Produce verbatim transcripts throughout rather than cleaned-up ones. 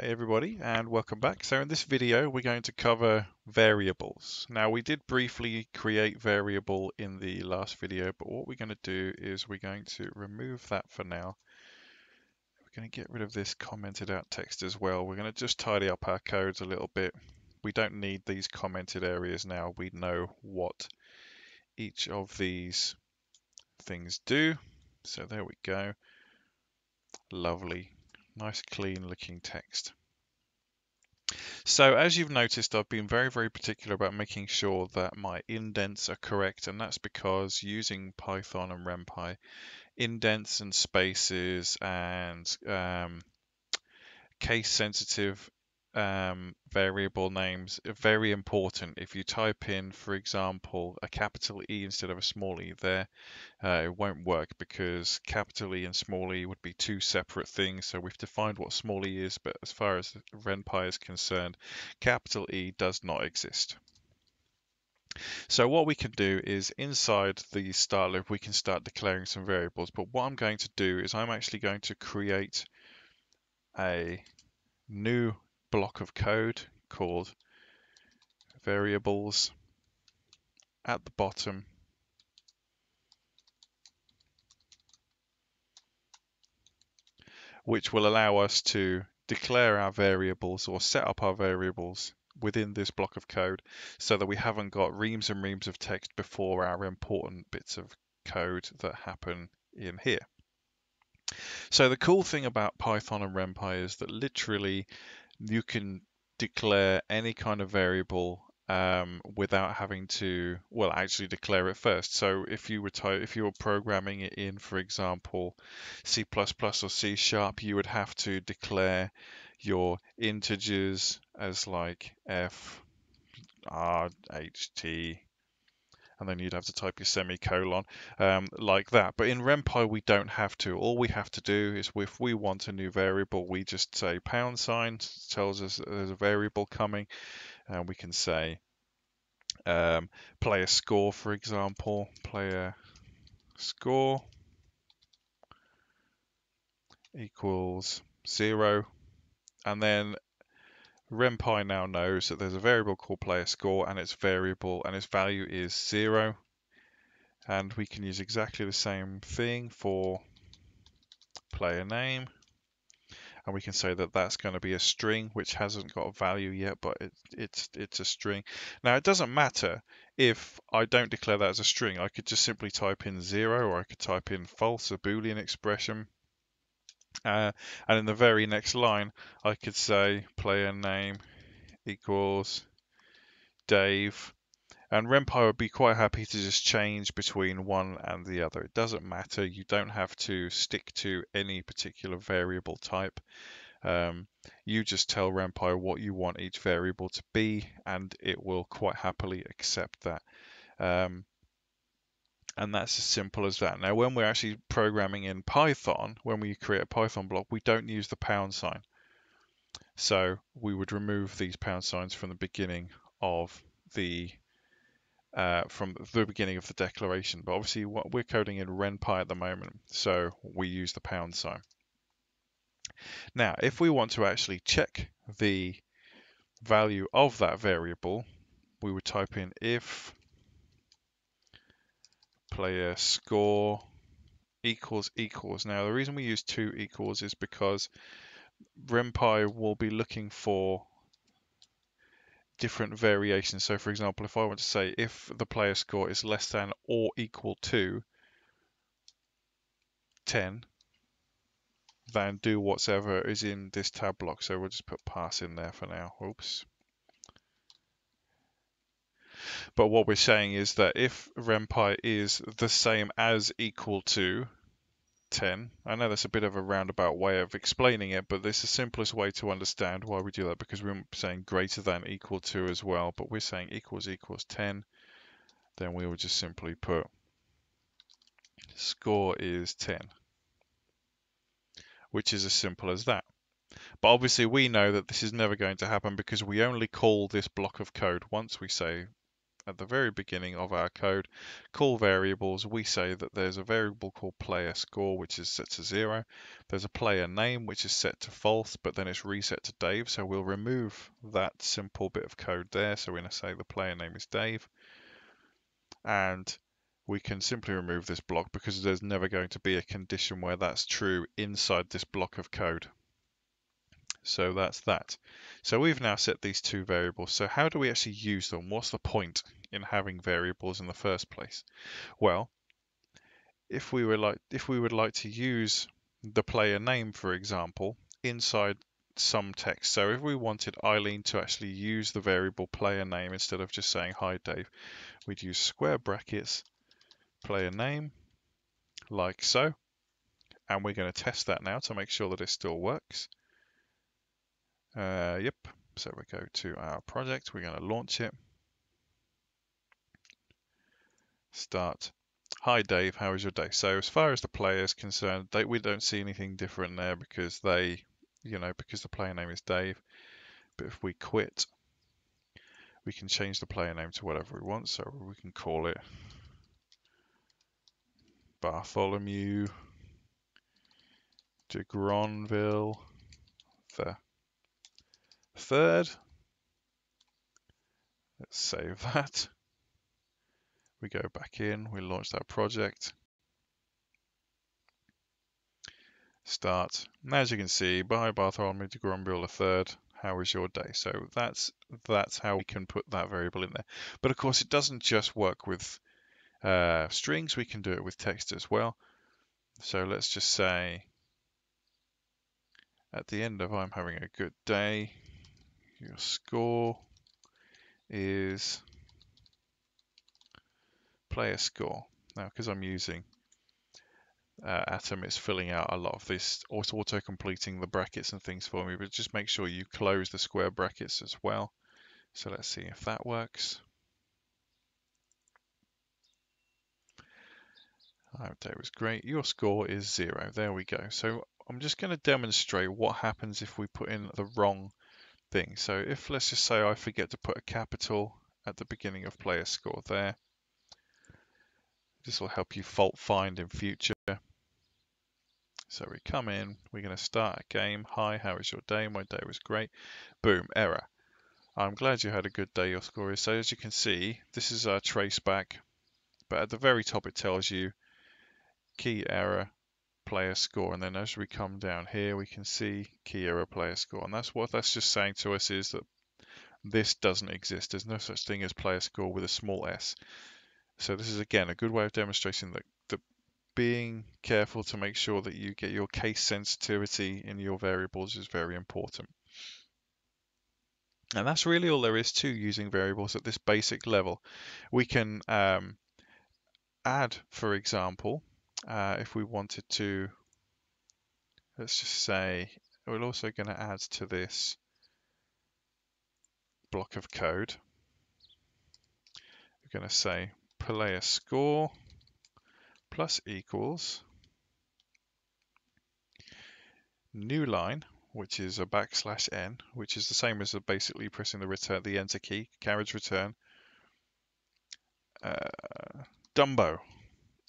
Hey everybody, and welcome back. So in this video we're going to cover variables. Now we did briefly create variable in the last video, but what we're going to do is we're going to remove that for now. We're going to get rid of this commented out text as well. We're going to just tidy up our codes a little bit. We don't need these commented areas now. We know what each of these things do. So there we go. Lovely. Nice clean looking text. So as you've noticed, I've been very, very particular about making sure that my indents are correct, and that's because using Python and Ren'Py, indents and spaces and um, case sensitive um, variable names are very important. If you type in, for example, a capital E instead of a small e there, uh, it won't work because capital E and small e would be two separate things. So we've defined what small e is, but as far as Ren'Py is concerned, capital E does not exist. So what we can do is inside the start loop, we can start declaring some variables. But what I'm going to do is I'm actually going to create a new block of code called variables at the bottom, which will allow us to declare our variables or set up our variables within this block of code so that we haven't got reams and reams of text before our important bits of code that happen in here. So the cool thing about Python and Ren'Py is that literally you can declare any kind of variable um, without having to, well, actually declare it first. So if you were if you were programming it in, for example, C plus plus or C sharp, you would have to declare your integers as like F, R, H, T, and then you'd have to type your semicolon um, like that. But in Ren'Py, we don't have to. All we have to do is if we want a new variable, we just say pound sign, tells us that there's a variable coming, and we can say um, player score, for example, player score equals zero, and then Ren'Py now knows that there's a variable called player score, and its variable and its value is zero. And we can use exactly the same thing for player name, and we can say that that's going to be a string which hasn't got a value yet, but it, it's it's a string. Now it doesn't matter if I don't declare that as a string. I could just simply type in zero, or I could type in false, a Boolean expression. Uh, and in the very next line, I could say player name equals Dave, and Ren'Py would be quite happy to just change between one and the other. It doesn't matter. You don't have to stick to any particular variable type. Um, you just tell Ren'Py what you want each variable to be, and it will quite happily accept that. Um, And that's as simple as that. Now, when we're actually programming in Python, when we create a Python block, we don't use the pound sign. So we would remove these pound signs from the beginning of the uh, from the beginning of the declaration. But obviously, what we're coding in Ren'Py at the moment, so we use the pound sign. Now, if we want to actually check the value of that variable, we would type in if player score equals equals. Now the reason we use two equals is because Ren'Py will be looking for different variations. So for example, if I want to say if the player score is less than or equal to ten, then do whatever is in this tab block. So we'll just put pass in there for now. Oops. But what we're saying is that if Ren'Py is the same as equal to ten, I know that's a bit of a roundabout way of explaining it, but this is the simplest way to understand why we do that, because we're saying greater than equal to as well, but we're saying equals equals ten, then we will just simply put score is ten, which is as simple as that. But obviously we know that this is never going to happen because we only call this block of code once we say at the very beginning of our code, call variables, we say that there's a variable called player score, which is set to zero. There's a player name, which is set to false, but then it's reset to Dave. So we'll remove that simple bit of code there. So we're going to say the player name is Dave. And we can simply remove this block because there's never going to be a condition where that's true inside this block of code. So that's that. So we've now set these two variables. So how do we actually use them? What's the point in having variables in the first place? Well, if we were like, if we would like to use the player name, for example, inside some text. So if we wanted Eileen to actually use the variable player name instead of just saying hi Dave, we'd use square brackets, player name, like so. And we're going to test that now to make sure that it still works. Uh, yep, so we go to our project, we're going to launch it, start, hi Dave, how is your day? So as far as the player is concerned, they, we don't see anything different there because they, you know, because the player name is Dave, but if we quit, we can change the player name to whatever we want, so we can call it Bartholomew de Granville the Third, let's save that. We go back in, we launch that project. Start. Now, as you can see, by Bartholomew de Granville the third, how is your day? So that's that's how we can put that variable in there. But of course, it doesn't just work with uh, strings, we can do it with text as well. So let's just say at the end of I'm having a good day, your score is player score. Now, because I'm using uh, Atom, it's filling out a lot of this, it's auto-completing the brackets and things for me, but just make sure you close the square brackets as well. So let's see if that works. Our day was great. Your score is zero. There we go. So I'm just going to demonstrate what happens if we put in the wrong thing. So if, let's just say I forget to put a capital at the beginning of player score there. This will help you fault find in future. So we come in, we're going to start a game. Hi, how is your day? My day was great. Boom, error. I'm glad you had a good day, your score is. So as you can see, this is our trace back, but at the very top it tells you key error, player score, and then as we come down here we can see key error, player score, and that's what that's just saying to us is that this doesn't exist. There's no such thing as player score with a small s. So this is again a good way of demonstrating that the being careful to make sure that you get your case sensitivity in your variables is very important. And that's really all there is to using variables at this basic level. We can um, add, for example, Uh, if we wanted to, let's just say, we're also going to add to this block of code. We're going to say player score plus equals new line, which is a backslash n, which is the same as basically pressing the return, the enter key, carriage return, uh, Dumbo.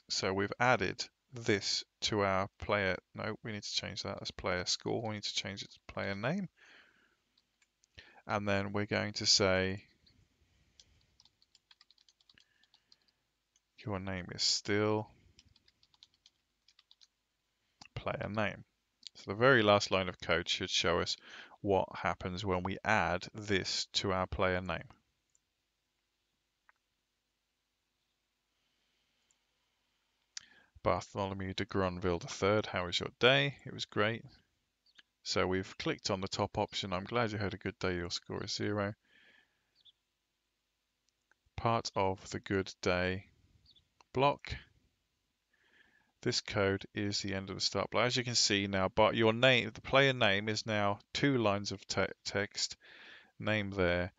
So we've added this to our player. No, we need to change that as player score. We need to change it to player name. And then we're going to say, your name is still player name. So the very last line of code should show us what happens when we add this to our player name. Bartholomew de Granville the third, how is your day? It was great. So we've clicked on the top option. I'm glad you had a good day. Your score is zero. Part of the good day block. This code is the end of the start block. As you can see now, but your name, the player name is now two lines of te text, name there,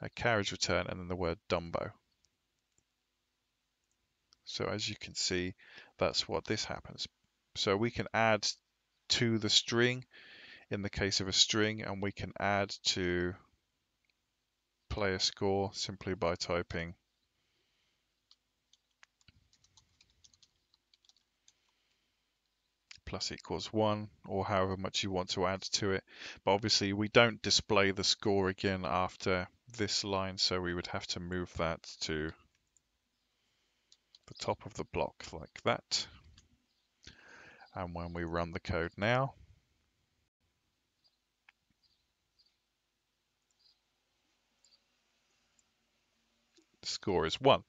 a carriage return, and then the word Dumbo. So as you can see, that's what this happens. So we can add to the string in the case of a string, and we can add to player score simply by typing plus equals one, or however much you want to add to it. But obviously we don't display the score again after this line, so we would have to move that to the top of the block like that. And when we run the code now, the score is one.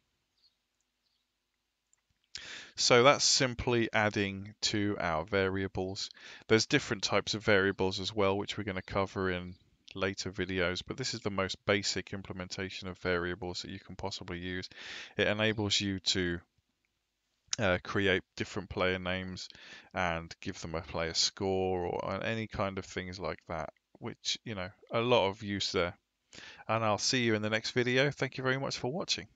So that's simply adding to our variables. There's different types of variables as well, which we're going to cover in later videos, but this is the most basic implementation of variables that you can possibly use. It enables you to uh, create different player names and give them a player score or any kind of things like that, which, you know, a lot of use there. And I'll see you in the next video. Thank you very much for watching.